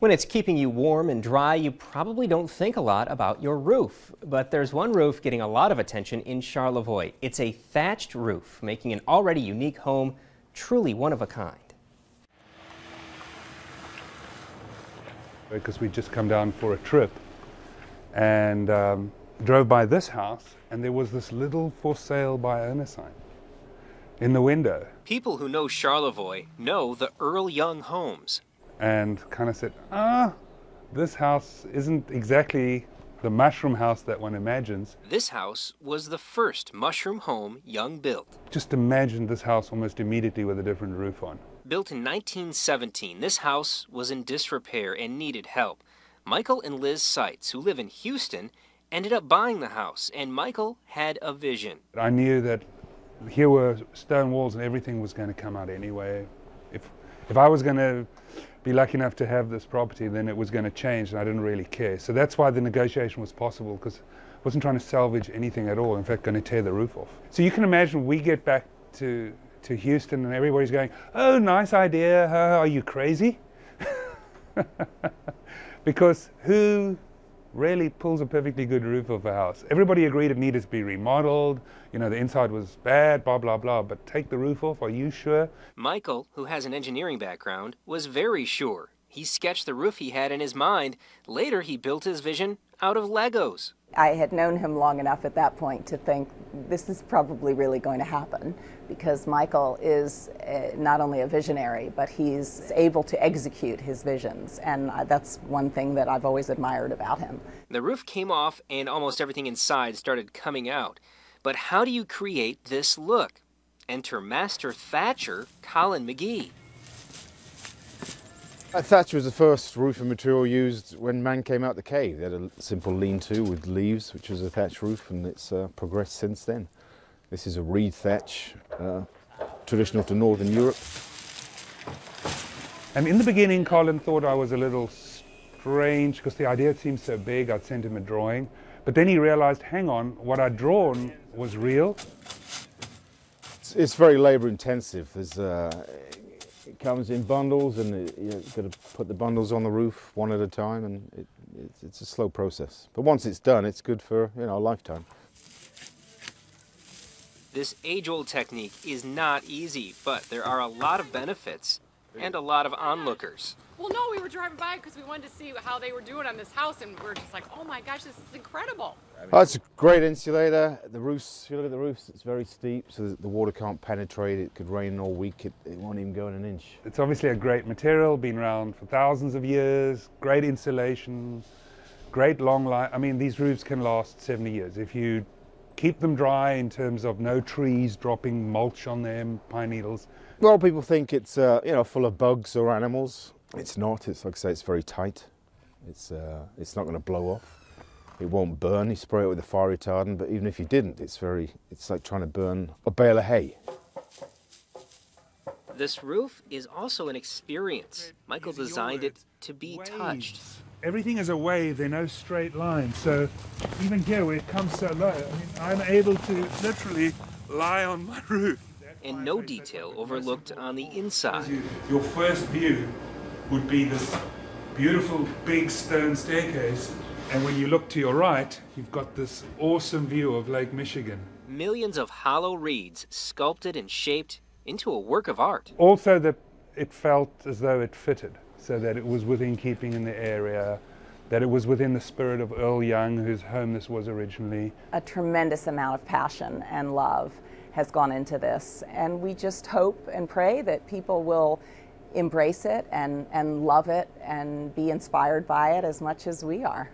When it's keeping you warm and dry, you probably don't think a lot about your roof. But there's one roof getting a lot of attention in Charlevoix. It's a thatched roof, making an already unique home truly one of a kind. Because we'd just come down for a trip and drove by this house, and there was this little for sale by owner sign in the window. People who know Charlevoix know the Earl Young homes. And kind of said, this house isn't exactly the mushroom house that one imagines. This house was the first mushroom home Young built. Just imagine this house almost immediately with a different roof on. Built in 1917, this house was in disrepair and needed help. Michael and Liz Seitz, who live in Houston, ended up buying the house, and Michael had a vision. I knew that here were stone walls and everything was going to come out anyway. If I was going to be lucky enough to have this property, then it was going to change, and I didn't really care. So that's why the negotiation was possible, because I wasn't trying to salvage anything at all. In fact, going to tear the roof off. So you can imagine we get back to Houston and everybody's going, oh, nice idea, are you crazy? Because who really pulls a perfectly good roof of a house? Everybody agreed it needed to be remodeled, you know, the inside was bad, blah, blah, blah, but take the roof off, are you sure? Michael, who has an engineering background, was very sure. He sketched the roof he had in his mind. Later, he built his vision out of Legos. I had known him long enough at that point to think this is probably really going to happen, because Michael is not only a visionary, but he's able to execute his visions, and that's one thing that I've always admired about him. The roof came off and almost everything inside started coming out. But how do you create this look? Enter master thatcher Colin McGee. A thatch was the first roofing material used when man came out the cave. They had a simple lean-to with leaves, which was a thatch roof, and it's progressed since then. This is a reed thatch, traditional to Northern Europe. And in the beginning, Colin thought I was a little strange, because the idea seemed so big. I'd sent him a drawing. But then he realized, hang on, what I'd drawn was real. It's very labor-intensive. It comes in bundles, and you've got to put the bundles on the roof one at a time, and it's a slow process. But once it's done, it's good for, you know, a lifetime. This age-old technique is not easy, but there are a lot of benefits and a lot of onlookers. Well, no, we were driving by because we wanted to see how they were doing on this house, and we were just like, oh my gosh, this is incredible. Oh, it's a great insulator. The roofs, if you look at the roofs, it's very steep, so that the water can't penetrate. It could rain all week. It won't even go in an inch. It's obviously a great material, been around for thousands of years, great insulation, great long life. I mean, these roofs can last 70 years. If you keep them dry in terms of no trees dropping mulch on them, pine needles. A lot of people think it's, you know, full of bugs or animals. It's not. It's, like I say, it's very tight. It's not going to blow off. It won't burn. You spray it with a fire retardant, but even if you didn't, it's like trying to burn a bale of hay. This roof is also an experience. Michael designed it to be touched. Everything is a wave. There are no straight lines. So even here, where it comes so low, I mean, I'm able to literally lie on my roof. And no detail overlooked on the inside. Your first view would be this beautiful big stone staircase. And when you look to your right, you've got this awesome view of Lake Michigan. Millions of hollow reeds sculpted and shaped into a work of art. Also that it felt as though it fitted, so that it was within keeping in the area, that it was within the spirit of Earl Young, whose home this was originally. A tremendous amount of passion and love has gone into this, and we just hope and pray that people will embrace it and love it and be inspired by it as much as we are.